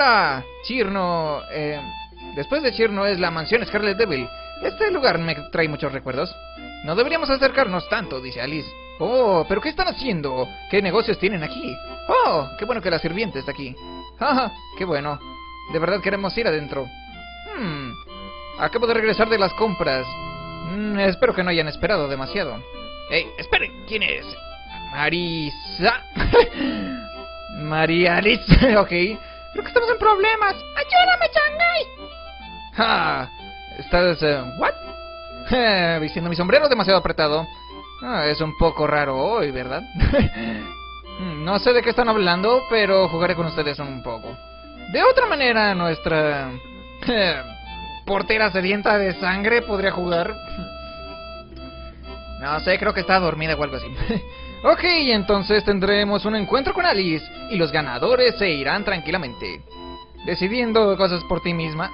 ahora, Chirno. Después de Chirno es la mansión Scarlet Devil. Este lugar me trae muchos recuerdos. No deberíamos acercarnos tanto, dice Alice. Oh, ¿pero qué están haciendo? ¿Qué negocios tienen aquí? Oh, qué bueno que la sirvienta está aquí. Jaja, qué bueno. De verdad queremos ir adentro. Acabo de regresar de las compras. Espero que no hayan esperado demasiado. ¡Ey, esperen! ¿Quién es? Marisa. MariAri, ok. Creo que estamos en problemas. ¡Ayúdame, Shanghai! ¡Ja! ¿Estás... what? Vistiendo mi sombrero demasiado apretado. Ah, es un poco raro hoy, ¿verdad? No sé de qué están hablando, pero jugaré con ustedes un poco. De otra manera, nuestra... portera sedienta de sangre podría jugar. No sé, creo que está dormida o algo así. Ok, entonces tendremos un encuentro con Alice y los ganadores se irán tranquilamente. Decidiendo cosas por ti misma.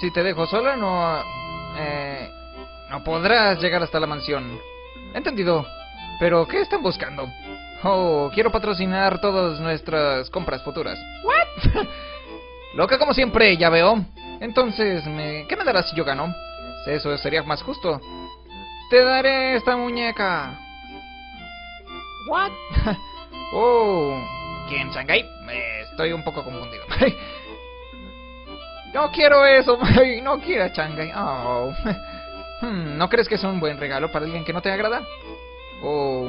Si te dejo sola no podrás llegar hasta la mansión. Entendido. ¿Pero qué están buscando? Oh, quiero patrocinar todas nuestras compras futuras. ¿What? Loca como siempre, ya veo. Entonces, ¿qué me darás si yo gano? Eso sería más justo. Te daré esta muñeca. ¿What? Oh, ¿quién, Shanghai? Estoy un poco confundido. No quiero eso, no quiero a Shanghai. Oh. ¿No crees que es un buen regalo para alguien que no te agrada? Oh,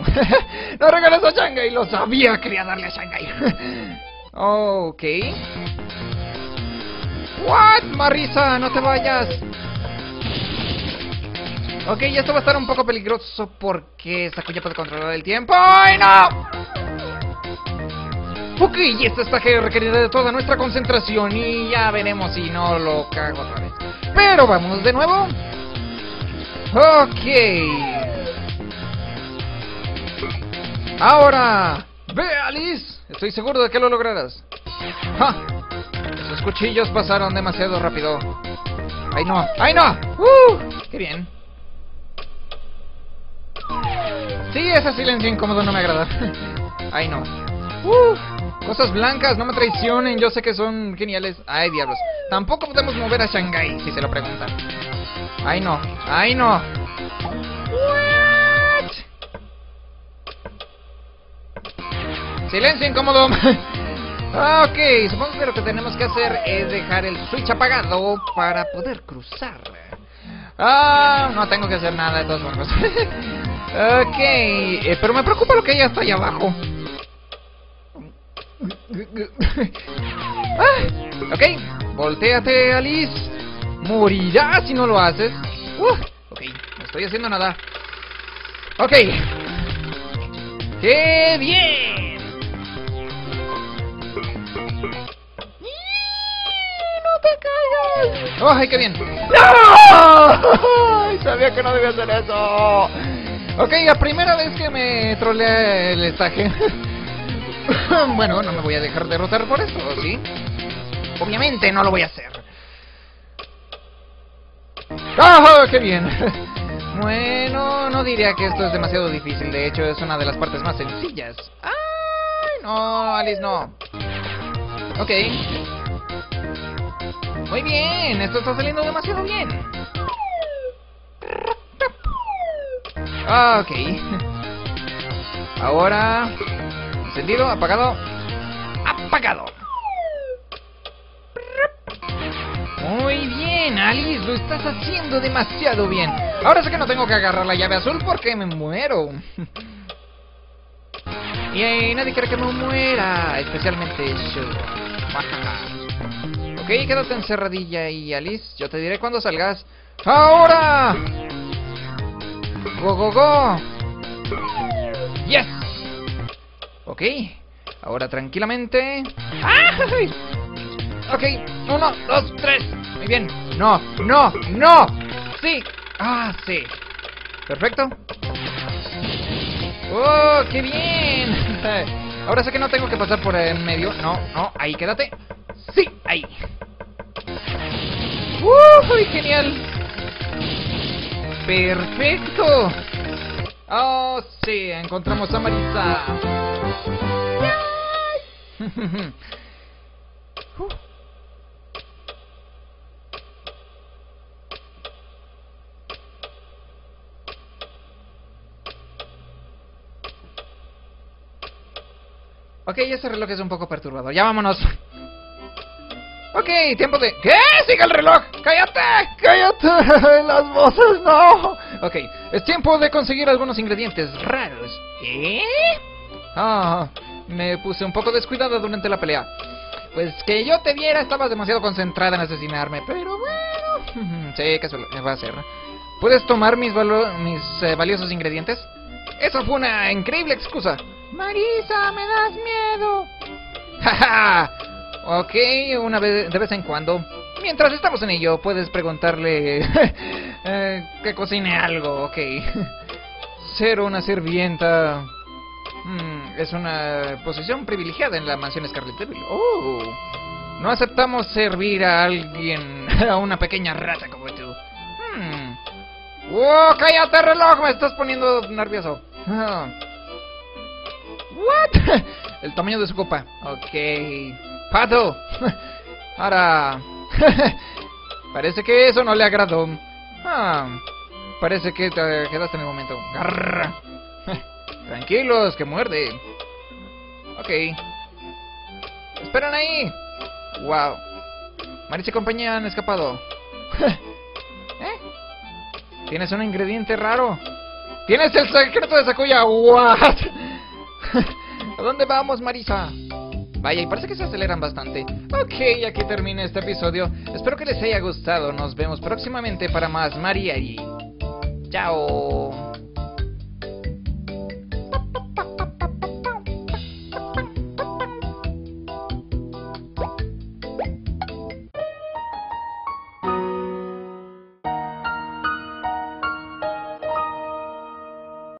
no regalas a Shanghai, lo sabía, quería darle a Shanghai. Ok. What, Marisa, no te vayas. Ok, esto va a estar un poco peligroso porque Sakuya puede controlar el tiempo. ¡Ay, no! Ok, y esta estaje requerirá de toda nuestra concentración y ya veremos si no lo cago otra vez. Pero vamos de nuevo. Ok. Ahora, ve, Alice. Estoy seguro de que lo lograrás. ¡Ja! Los cuchillos pasaron demasiado rápido. ¡Ay, no! ¡Ay, no! ¡Qué bien! Sí, ese silencio incómodo no me agrada. Ay, no. Cosas blancas, no me traicionen. Yo sé que son geniales. Ay, diablos. Tampoco podemos mover a Shanghai, si se lo preguntan. Ay, no. Ay, no. ¿What? Silencio incómodo. Ok, supongo que lo que tenemos que hacer es dejar el switch apagado para poder cruzar. Ah, no tengo que hacer nada de todos modos. Ok, pero me preocupa lo que ya está ahí abajo. Ok, voltéate, Alice. Morirás si no lo haces. Ok, no estoy haciendo nada. Ok. ¡Qué bien! ¡No te caigas! ¡Ay, qué bien! ¡No! Sabía que no debía hacer eso. Ok, la primera vez que me trolea el estaje. Bueno, no me voy a dejar derrotar por esto, ¿sí? Obviamente no lo voy a hacer. ¡Oh, qué bien! Bueno, no diría que esto es demasiado difícil. De hecho, es una de las partes más sencillas. ¡Ay, no, Alice, no! Ok. Muy bien, esto está saliendo demasiado bien. Ok. Ahora... encendido, apagado. ¡Apagado! Muy bien, Alice, lo estás haciendo demasiado bien. Ahora sé que no tengo que agarrar la llave azul porque me muero. Y nadie quiere que me muera, especialmente yo. Ok, quédate encerradilla y Alice, yo te diré cuando salgas. ¡Ahora! ¡Go, go, go! ¡Yes! Ok, ahora tranquilamente... ¡ay! Ok, 1, 2, 3. Muy bien. ¡No, no, no! ¡Sí! ¡Ah, sí! Perfecto. ¡Oh, qué bien! Ahora sé que no tengo que pasar por en medio. No, no, ahí quédate. ¡Sí! ¡Ahí! ¡Uy, genial! ¡Perfecto! ¡Oh, sí! Encontramos a Marisa. Ok, este reloj es un poco perturbador. Ya vámonos. Ok, tiempo de... ¿Qué? ¡Sigue el reloj! ¡Cállate! ¡Cállate! ¡Las voces no! Ok, es tiempo de conseguir algunos ingredientes raros. ¿Eh? Ah, me puse un poco descuidada durante la pelea. Pues que yo te viera, estabas demasiado concentrada en asesinarme. Pero bueno... sí, ¿qué se va a hacer? ¿Puedes tomar mis valiosos ingredientes? Eso fue una increíble excusa. Marisa, me das miedo. ¡Jaja! Ok, una vez de vez en cuando. Mientras estamos en ello, puedes preguntarle que cocine algo, ok. Ser una sirvienta es una posición privilegiada en la mansión Scarlet Devil. Oh, no aceptamos servir a alguien, a una pequeña rata como tú. ¡Oh, cállate, reloj! Me estás poniendo nervioso. ¿What? El tamaño de su copa. Ok. ¡Pato! Ahora... parece que eso no le agradó. Ah, parece que te quedaste en el momento. Tranquilos, que muerde. Ok. ¡Esperan ahí! ¡Wow! Marisa y compañía han escapado. ¿Eh? ¿Tienes un ingrediente raro? ¡Tienes el secreto de Sakuya! ¡What! ¿A dónde vamos, Marisa? Vaya, y parece que se aceleran bastante. Ok, aquí termina este episodio. Espero que les haya gustado. Nos vemos próximamente para más MariAri. Chao.